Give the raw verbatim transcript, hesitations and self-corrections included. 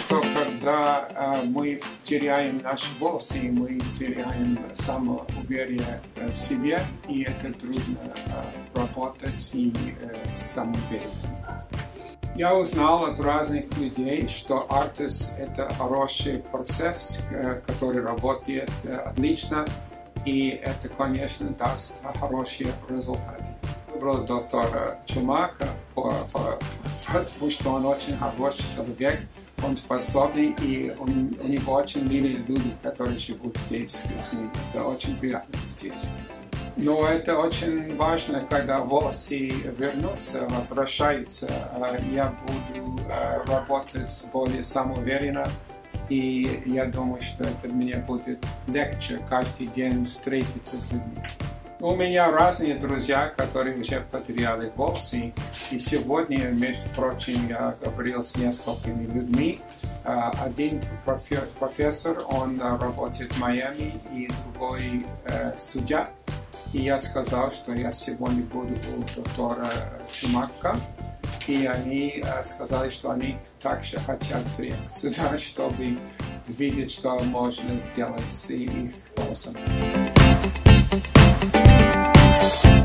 Что когда э, мы теряем наши волосы, мы теряем самоуверие э, в себе, и это трудно э, работать и э, самоуверенностью. Я узнал от разных людей, что артист — это хороший процесс, э, который работает э, отлично, и это, конечно, даст хорошие результаты. Выбрал доктора Чумака, потому что он очень хороший человек, он способный, и он, у него очень милые люди, которые живут здесь с ним. Это очень приятно здесь. Но это очень важно, когда волосы вернутся, возвращаются, я буду работать более самоуверенно, и я думаю, что это мне будет легче каждый день встретиться с людьми. У меня разные друзья, которые уже потеряли волосы, и сегодня, между прочим, я говорил с несколькими людьми. Один профессор, он работает в Майами, и другой э, судья. И я сказал, что я сегодня буду у доктора Чумака, и они э, сказали, что они также хотят приехать сюда, чтобы видеть, что можно делать с их волосами. We'll be right back.